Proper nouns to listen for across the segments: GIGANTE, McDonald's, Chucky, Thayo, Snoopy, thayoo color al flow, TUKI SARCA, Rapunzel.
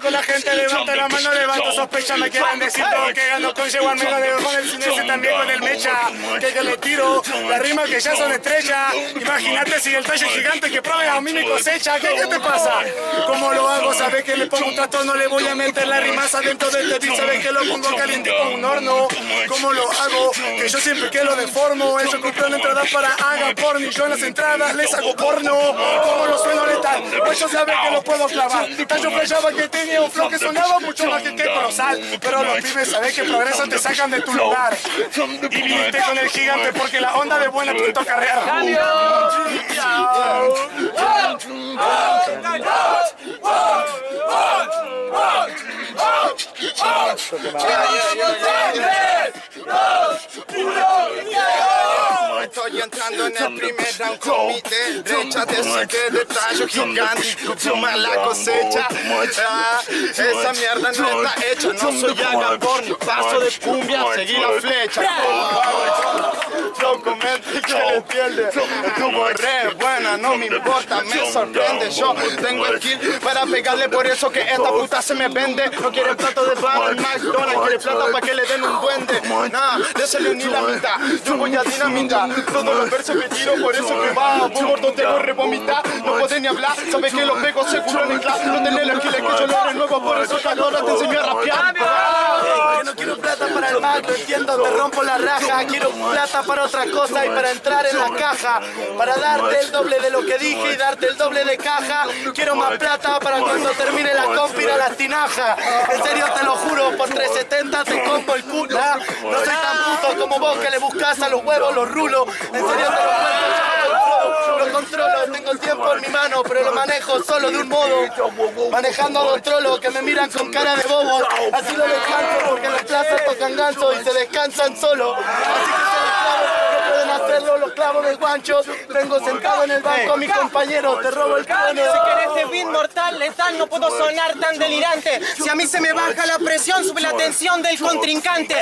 Con la gente, levanta la mano, levanta sospecha, me quieran decir todo que gano con llevarme la de con el cine, también con el mecha, que le tiro, la rima que ya son estrellas, imagínate si el tallo gigante que pruebe a mí me cosecha, ¿qué te pasa? ¿Cómo lo hago? Sabes que le pongo un trastorno, le voy a meter la rimaza dentro de este beat, sabes que lo pongo caliente como un horno, ¿cómo lo hago? Que yo siempre que lo deformo, ellos compran entradas para hagan porno y yo en las entradas les hago porno, ¿cómo lo sueno letal? Pues yo sabes que lo puedo clavar, tallo fallaba que tengo un flow que sonaba mucho más que colosal, pero los pibes sabés que progresan, te sacan de tu lugar y viniste con el gigante porque la onda de buena punto carrera. Estoy entrando en el primer round comité, derecha de su de tallo gigante, suma la cosecha. Esa mierda no está hecha, no soy agapor ni paso de cumbia, seguí la flecha. Yo comento que le entiende, como re buena, no me importa, me sorprende. Yo tengo el kill para pegarle, por eso que esta puta se me vende. No quiere plato de pan, McDonald's, quiere plata para que le den un duende. Nah, désele ni la mitad, yo voy a dinamitar todos los versos que tiro, por eso que va, muy gordo te corre vomitar, no podés ni hablar, sabes que los pego seguro en el class, no tenés los giles que yo lo haré nuevo, por eso que ahora te enseño a rapear. Que no quiero plata para el mal, no entiendo, te rompo la raja, quiero plata para otra cosa y para entrar en la caja, para darte el doble de lo que dije y darte el doble de caja, quiero más plata para cuando termine la compira la tinaja, en serio te lo juro, por 370 te combo el culo, no soy tan puto como vos que le buscas a los huevos los rulos, en serio te lo cuento, yo lo controlo, tengo el tiempo en mi mano, pero lo manejo solo de un modo, manejando a dos trolos que me miran con cara de bobo, así lo descanso porque en la plaza tocan ganso y se descansan solo, así que se desclavo. Los clavos del guancho, tengo sentado en el banco a mi compañero, te robo el cráneo. Si querés este beat mortal, letal, no puedo sonar tan delirante. Si a mí se me baja la presión, sube la tensión del contrincante.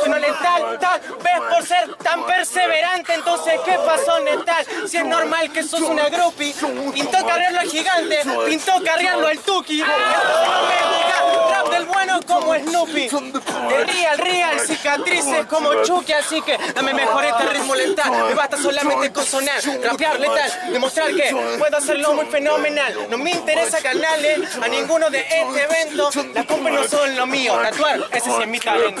Suena letal, tal vez por ser tan perseverante. Entonces, ¿qué pasó, letal? Si es normal que sos una groupie, pintó carrearlo al gigante, pintó carrearlo al Tuki. Rap del bueno como Snoopy, de real, cicatrices como Chucky. Así que dame mejor este ritmo letal. Me basta solamente con sonar, rapear letal, demostrar que puedo hacerlo muy fenomenal. No me interesa ganarle a ninguno de este evento. Las compras no son lo mío, tatuar, ese sí es mi talento.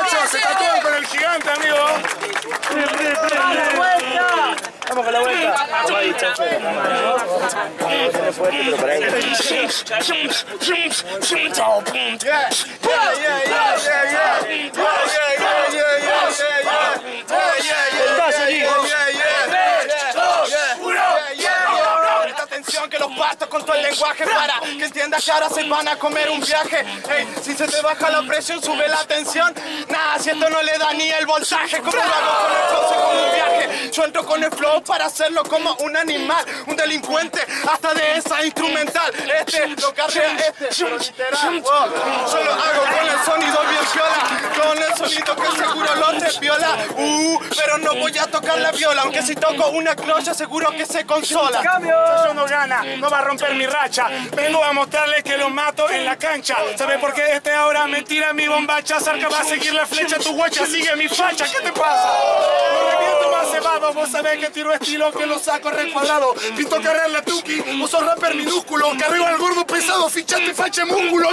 Ocho, se tatúan con el gigante, amigo. Vamos con la vuelta. Que los pasto con todo el lenguaje para que entiendas que ahora se van a comer un viaje. Hey, si se te baja la presión, sube la tensión. Nada, si esto no le da ni el voltaje. Como lo hago con el flow, como un viaje. Yo entro con el flow para hacerlo como un animal, un delincuente, hasta de esa instrumental. Este lo carrea este, pero literal. Wow. Yo lo hago con el sonido bien viola, con el sonido que seguro lo te viola. Pero no voy a tocar la viola, aunque si toco una clocha seguro que se consola. ¡Cambio! No va a romper mi racha. Vengo a mostrarles que lo mato en la cancha. ¿Sabes por qué este ahora me tira mi bombacha? Sarca va a seguir la flecha, tu guacha sigue mi facha. ¿Qué te pasa? Me reviento más cebado. Vos sabés que tiro estilo que lo saco recuadrado. Pinto carrer la Tuki, uso rapper minúsculo. Carrego al gordo pesado, fichate fache músculo.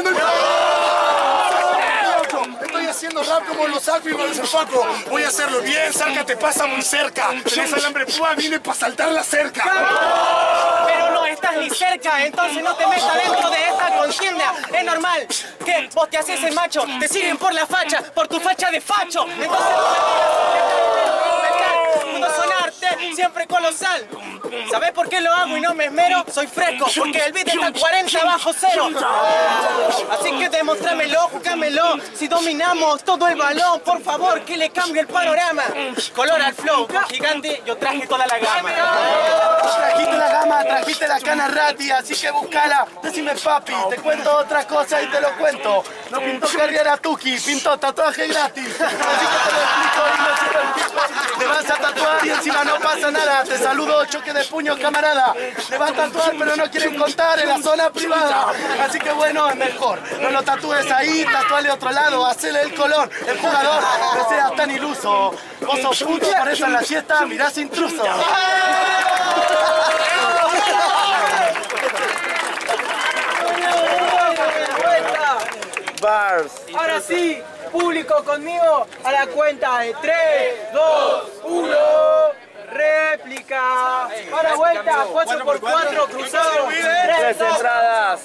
Estoy haciendo rap como los alfis y los alfacos. Voy a hacerlo bien, Sarca te pasa muy cerca. Tenés alambre púa, vine para saltar la cerca. Ni cerca, entonces no te metas dentro de esta contienda. Es normal que vos te haces el macho, te siguen por la facha, por tu facha de facho. Entonces no me tiras, no sonarte. ser siempre colosal. ¿Sabés por qué lo hago y no me esmero? Soy fresco, porque el beat está 40 bajo cero. Así que demostrámelo, júcamelo. Si dominamos todo el balón, por favor, que le cambie el panorama. Color al flow, gigante, yo traje toda la gama. Trajiste la gama, trajiste la cana rati, así que buscala. Decime papi, te cuento otras cosas y te lo cuento. No pintó carrera Tuki, pintó tatuaje gratis. Así que te lo explico y no sirve el pico. Te vas a tatuar y encima no pasa nada. Te saludo, choque de puños, camarada. Te vas a tatuar pero no quieren contar en la zona privada. Así que bueno, es mejor. No lo tatúes ahí, tatuale otro lado, hacele el color. El jugador, no seas tan iluso. Vos sos puto, por eso en la siesta mirás intruso. Bars. Ahora sí, público conmigo, a la cuenta de 3, 2, 1, réplica. Para vuelta, 4x4, cruzado, 3 entradas.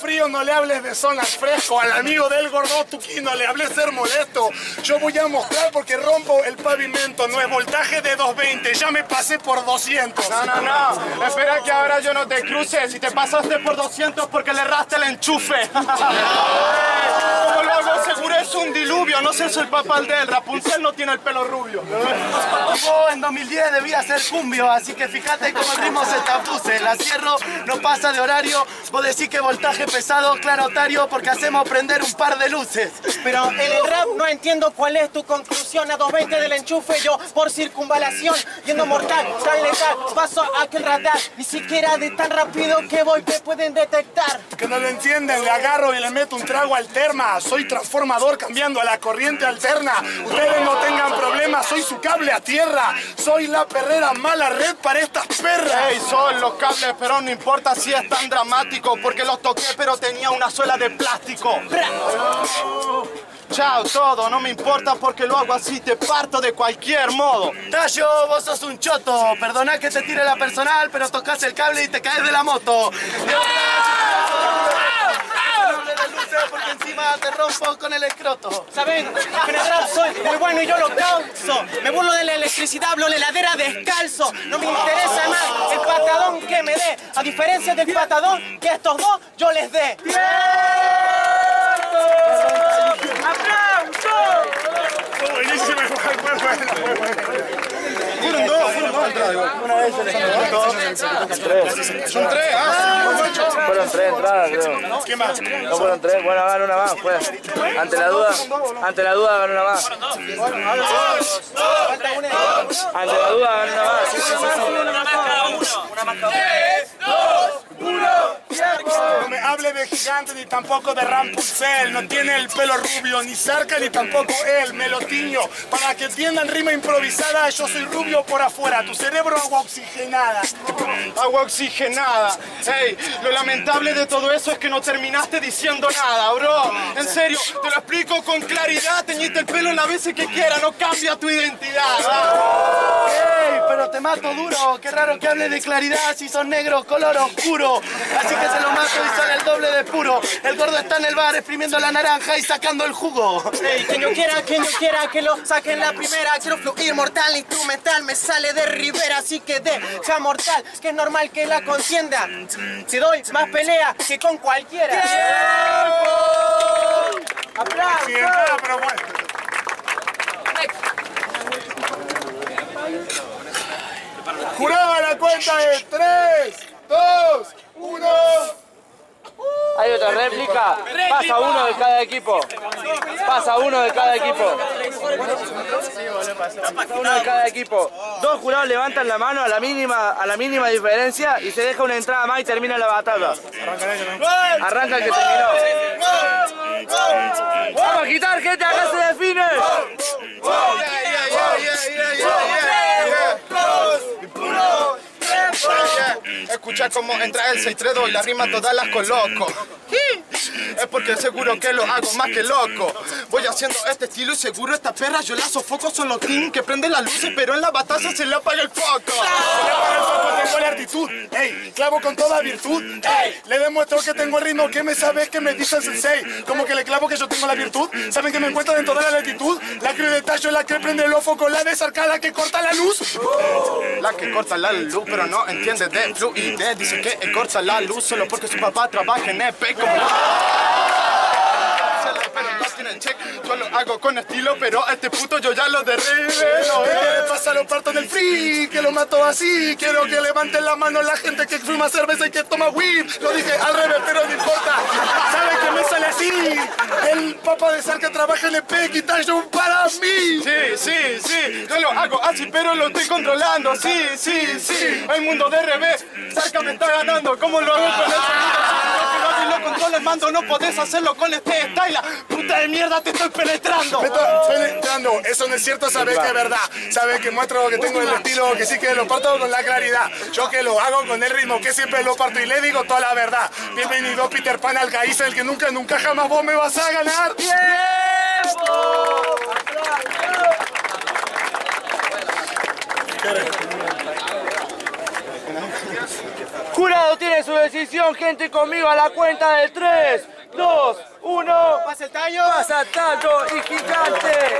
Frío, no le hables de zonas fresco. Al amigo del gordo Tuki no le hables ser molesto. Yo voy a mostrar porque rompo el pavimento. No es voltaje de 220, ya me pasé por 200. No, espera que ahora yo no te cruce. Si te pasaste por 200 porque le erraste el enchufe. Como lo hago seguro es un diluvio. No sé, soy papal de él, Rapunzel no tiene el pelo rubio. Yo en 2010 debía ser cumbio, así que fíjate cómo el ritmo se tapuse. La cierro, no pasa de horario. Vos decís que voltaje pesado, claro, Tario, porque hacemos prender un par de luces. Pero en el rap no entiendo cuál es tu conclusión. A 220 del enchufe yo por circunvalación, yendo mortal, tan letal, paso a aquel radar. Ni siquiera de tan rápido que voy te pueden detectar. Que no lo entienden, le agarro y le meto un trago al terma. Soy transformador cambiando a la corriente alterna. Ustedes no tengan problemas, soy su cable a tierra. Soy la perrera mala red para estas perras. Hey, son los cables, pero no importa si es tan dramático, porque los toqué pero tenía una suela de plástico. Chao todo, no me importa porque lo hago así, te parto de cualquier modo. Thayo, vos sos un choto, perdona que te tire la personal, pero tocas el cable y te caes de la moto. Porque encima te rompo con el escroto. Saben, en el rap soy muy bueno y yo lo causo. Me burlo de la electricidad, hablo de heladera descalzo. No me interesa más el patadón que me dé, a diferencia del patadón que a estos dos yo les dé. Fueron tres, fueron tres entradas, creo. ¿Quién más? No fueron tres, bueno, hagan una más, pues. Ante la duda hagan una más. No me hable de gigante ni tampoco de Rapunzel. No tiene el pelo rubio, ni Sarca ni tampoco él. Me lo tiño para que entiendan rima improvisada. Yo soy rubio por afuera, tu cerebro agua oxigenada. Agua oxigenada. Hey, lo lamentable de todo eso es que no terminaste diciendo nada, bro. En serio, te lo explico con claridad. Teñiste el pelo las veces que quieras, no cambia tu identidad. Hey, pero te mato duro. Qué raro que hables de claridad si son negro, color oscuro. Así que se lo mato y sale el doble de puro. El gordo está en el bar exprimiendo la naranja y sacando el jugo. Hey, quien yo quiera que lo saque en la primera. Quiero fluir mortal, instrumental, me sale de Rivera. Así que deja mortal, que es normal que la contienda. Si doy más pelea que con cualquiera. ¡Tiempo! ¡Aplausos! Sí, pero bueno. Juraba la cuenta de 3, 2, 1. Hay otra réplica. Pasa uno de cada equipo. Pasa uno de cada equipo. Dos jurados levantan la mano a la mínima diferencia y se deja una entrada más y termina la batalla. Arranca el que terminó. Vamos a quitar, gente, acá se define. Escuchá cómo entra el 6-3-2 y la rima todas las coloco. es porque seguro que lo hago más que loco. Voy haciendo este estilo y seguro esta perra yo la sofoco. Solo Tim que prende las luces, pero en la batalla se le apaga el foco. Se le apaga el foco, tengo la actitud, ey, clavo con toda virtud, ey. Le demuestro que tengo el ritmo que me sabe, que me dice el sensei. Como que le clavo que yo tengo la virtud. Saben que me encuentran en toda la latitud. La cría de Thayo, la que prende los focos, la de Sarca, la que corta la luz. La que corta la luz, pero no entiende de fluidez. Dice que corta la luz solo porque su papá trabaja en EP como... Yo lo hago con estilo, pero a este puto yo ya lo derribe. ¿Qué le pasa a los partos del free? Que lo mato así. Quiero que levanten la mano la gente que fuma cerveza y que toma weed. Lo dije al revés, pero no importa. ¿Saben que me sale así? El papá de Sarca trabaja en el EP y Thayo para mí. Sí, sí, sí. Yo lo hago así, pero lo estoy controlando. Sí, sí, sí. El mundo de revés. Sarca me está ganando. ¿Cómo lo hago con el sonido? Controla el mando, no podés hacerlo con este style. Puta de mierda, te estoy penetrando. Me estoy penetrando, eso no es cierto, sabes que es verdad. Sabes que muestro que tengo el estilo, que sí que lo parto con la claridad. Yo que lo hago con el ritmo, que siempre lo parto y le digo toda la verdad. Bienvenido Peter Pan al Gaís, el que nunca, nunca jamás vos me vas a ganar. Jurado tiene su decisión, gente, conmigo a la cuenta del 3, 2, 1. Pasa el Thayo. Pasa Thayo y gigante.